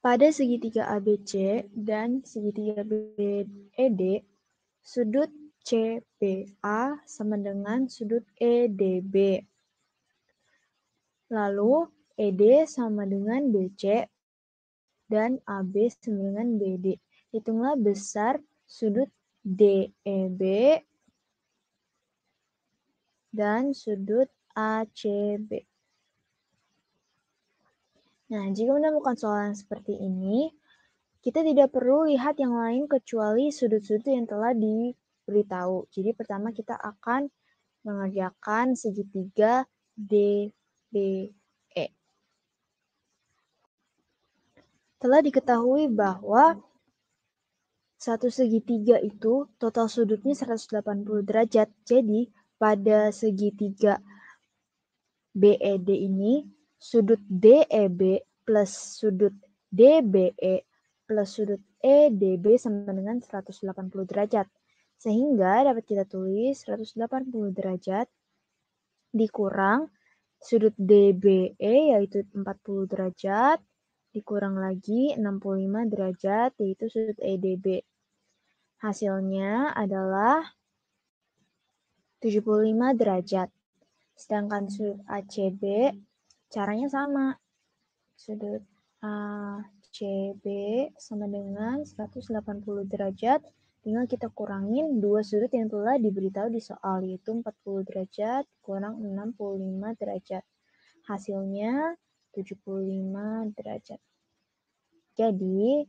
Pada segitiga ABC dan segitiga BED, sudut CPA sama dengan sudut EDB. Lalu ED sama dengan BC dan AB sama dengan BD. Hitunglah besar sudut DEB dan sudut ACB. Nah, jika menemukan soalan seperti ini, kita tidak perlu lihat yang lain kecuali sudut-sudut yang telah diberitahu. Jadi pertama kita akan mengerjakan segitiga DBE. Telah diketahui bahwa satu segitiga itu total sudutnya 180 derajat. Jadi pada segitiga BED ini, sudut DEB plus sudut DBE plus sudut EDB sama dengan 180 derajat. Sehingga dapat kita tulis 180 derajat dikurang sudut DBE yaitu 40 derajat dikurang lagi 65 derajat yaitu sudut EDB. Hasilnya adalah 75 derajat. Sedangkan sudut ACB caranya sama. Sudut ACB sama dengan 180 derajat. Tinggal kita kurangin dua sudut yang telah diberitahu di soal, yaitu 40 derajat kurang 65 derajat. Hasilnya 75 derajat. Jadi,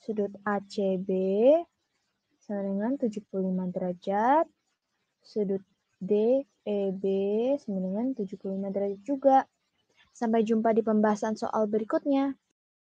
sudut ACB sama dengan 75 derajat. Sudut DEB sama dengan 75 derajat juga. Sampai jumpa di pembahasan soal berikutnya.